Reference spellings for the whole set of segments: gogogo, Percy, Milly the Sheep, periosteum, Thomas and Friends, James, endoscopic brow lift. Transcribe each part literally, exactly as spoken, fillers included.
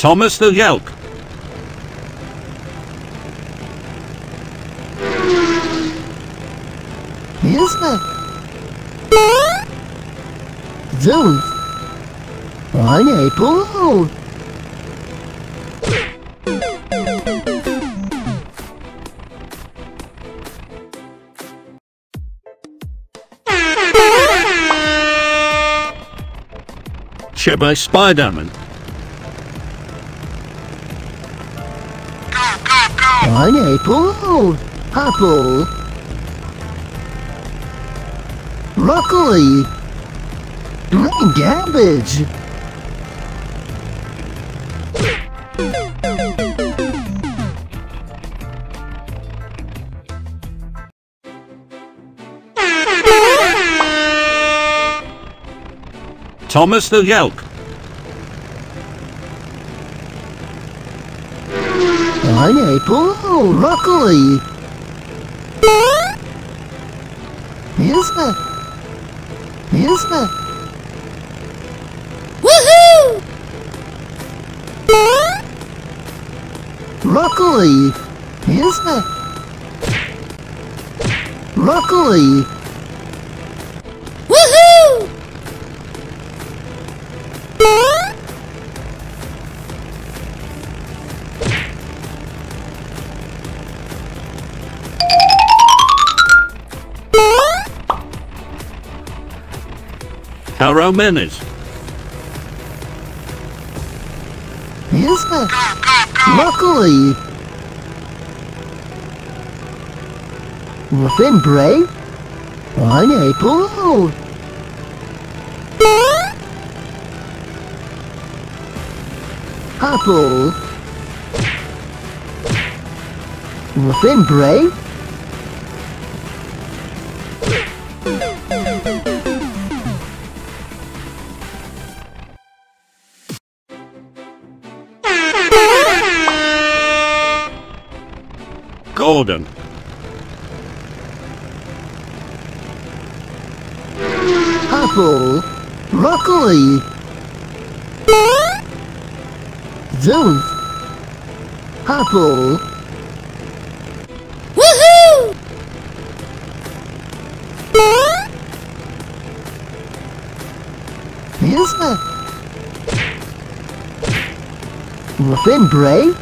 Thomas the Yelp. Ясно? Зовут Аня и Пол. By Spider-Man. Go, go, go! Pineapple, apple, broccoli, green cabbage. Thomas the Yelp. Pineapple, broccoli. Ясно? Ясно? Woohoo! Broccoli. Ясно? Broccoli. How many? Yes, sir. Luckily. Within brave? Pineapple. Apple. Within brave? Golden. Apple, broccoli, Zeus, apple, woohoo, yes, sir. Within brave?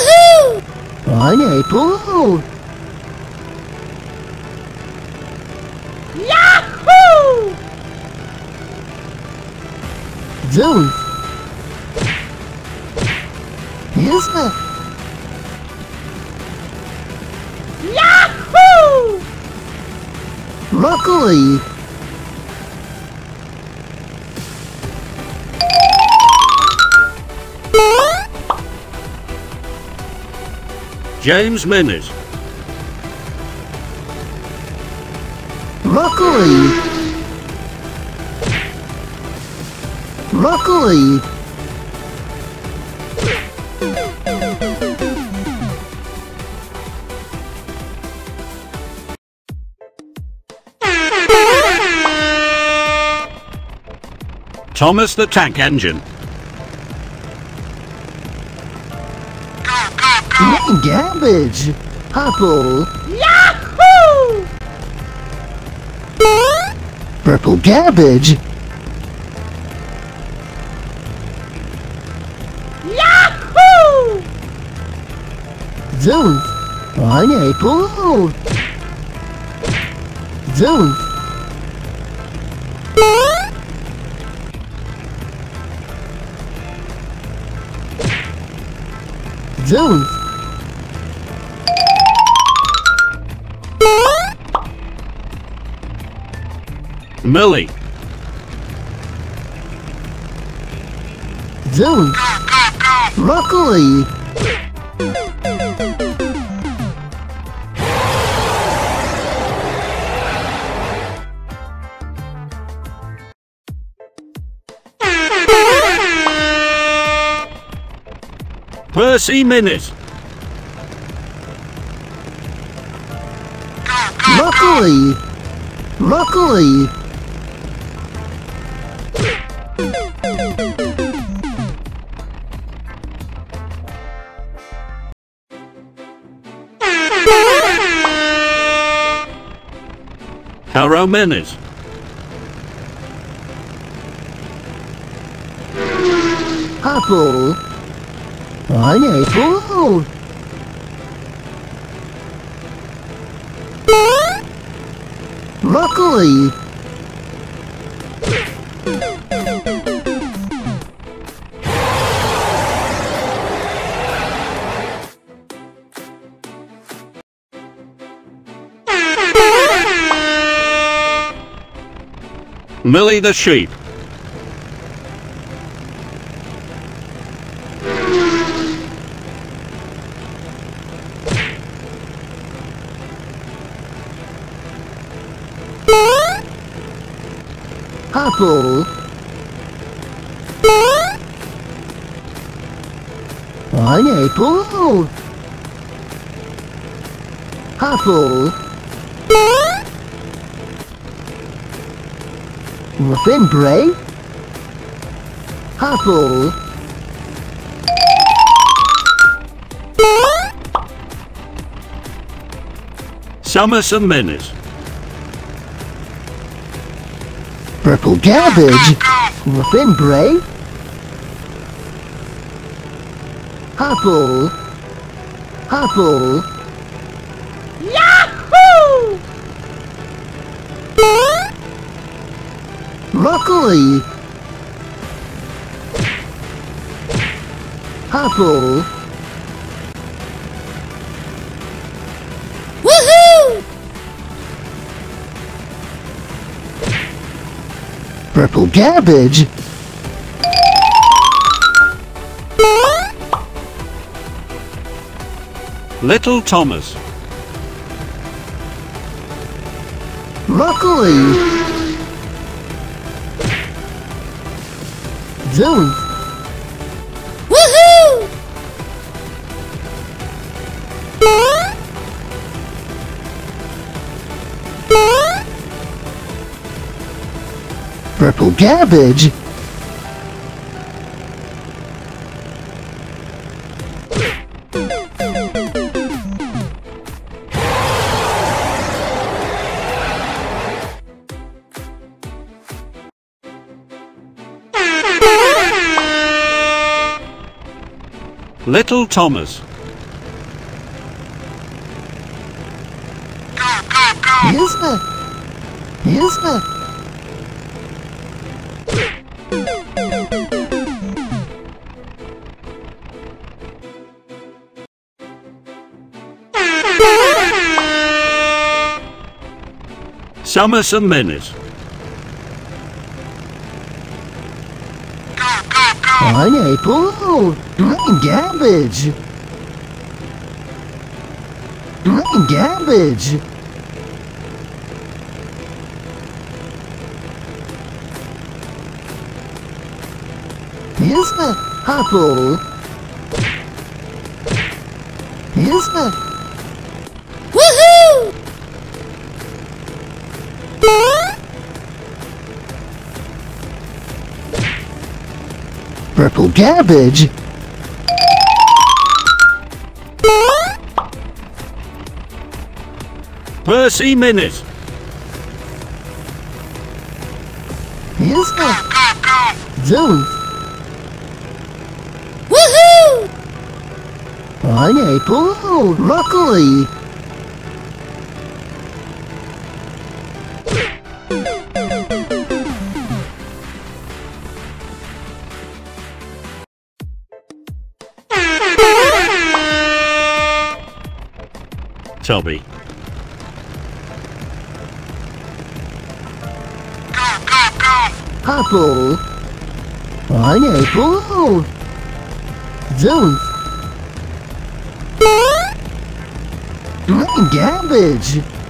Woohoo! Pineapple! Yahoo! Zoom! Yes, sir. Yahoo! Broccoli! James Menes. Broccoli. Broccoli. Thomas the Tank Engine. Cabbage, apple, yahoo! Purple cabbage, yahoo! Zoom, pineapple, zoom. Zoom. Milly. Zoom. Broccoli. Percy Minute. Luckily, luckily. Harrow Minute. Apple. One apple. Luckily. Milly the Sheep. Apple. One apple. Apple. Muffin bread. Apple. Thomas and Friends. Purple cabbage, muffin bread, apple, apple, yahoo! Broccoli, apple, purple cabbage, little Thomas. Broccoli. Zoom. Woohoo! Purple cabbage. Little Thomas. Go, go, go. Yes, sir. Yes, sir. Thomas and Friends. One apple, green cabbage, green cabbage, here's the apple, here's the purple cabbage. Percy Minute. Here's the zoom. Woohoo! Pineapple, broccoli. Toby. Apple. Pineapple. Zoom. Green cabbage.